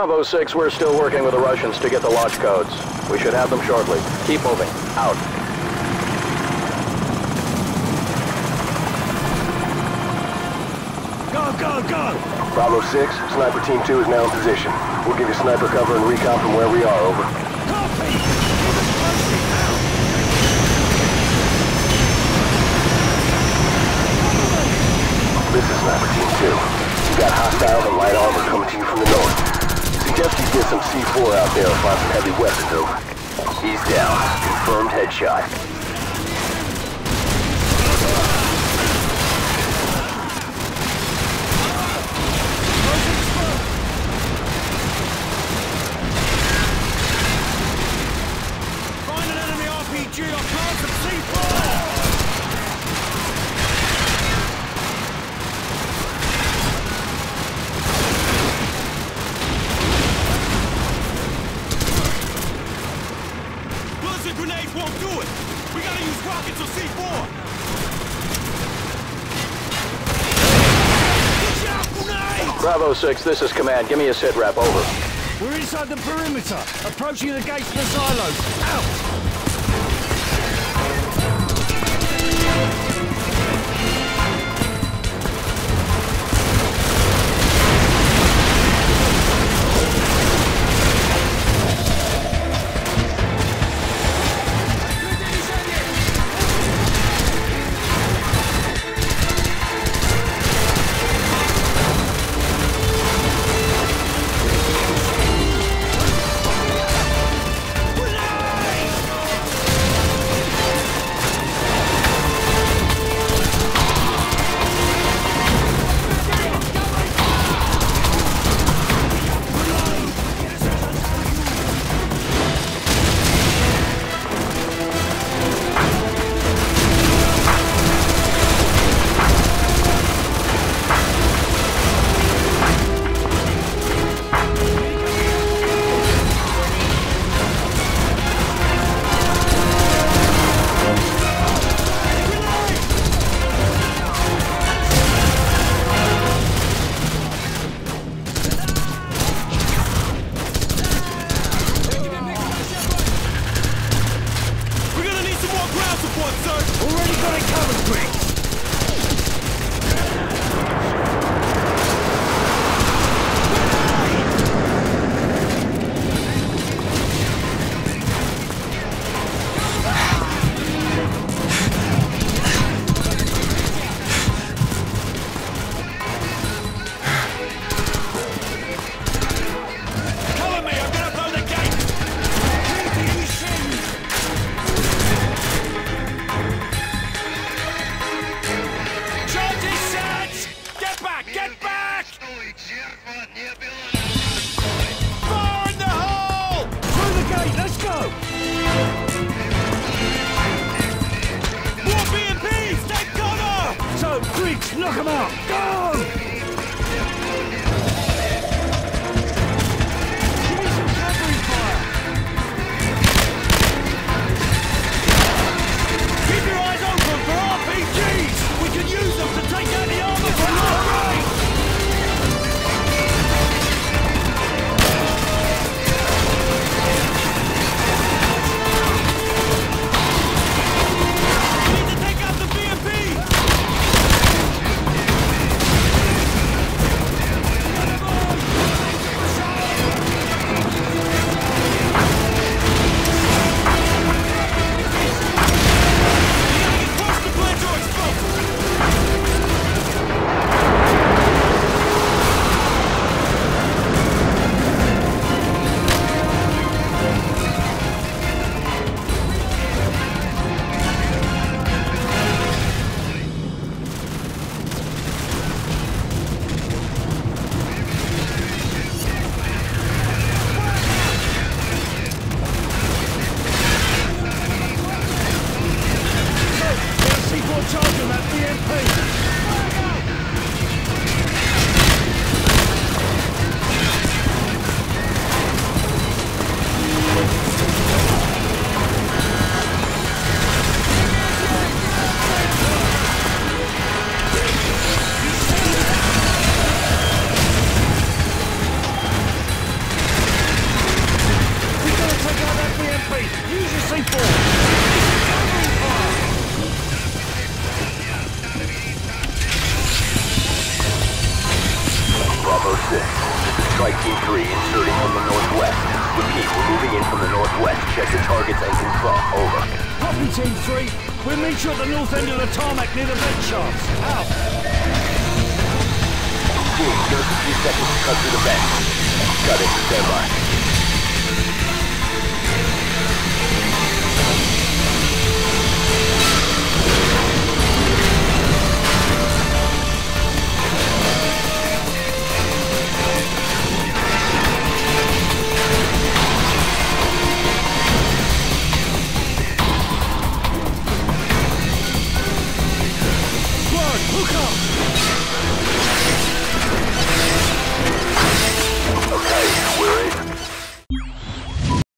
Bravo 6, we're still working with the Russians to get the launch codes. We should have them shortly. Keep moving. Out. Go, go, go! Bravo 6, Sniper Team 2 is now in position. We'll give you sniper cover and recon from where we are, over. Copy! This is Sniper Team 2. You got hostiles and light armor coming to you from the north. Suggest you get some C4 out there and find some heavy weapons, over. He's down. Confirmed headshot. Find an enemy RPG or find some C4! Grenades won't do it! We gotta use rockets or C4! Get out, grenades! Bravo 6, this is Command. Give me a sit rep, over. We're inside the perimeter, approaching the gates of the silos. Out! Knock him out! Go! Give me some cavalry fire! Keep your eyes open for RPGs! We can use them to take out the armor from our right! We need to take out the BMP! Flight 23 inserting from the northwest. Repeat, we're moving in from the northwest. Check your targets and control. Over. Copy, Team 3. We'll meet you at the north end of the tarmac near the vent shafts. Out. Team, give us a few seconds to cut through the vent. Cut it. Stand by. Look up!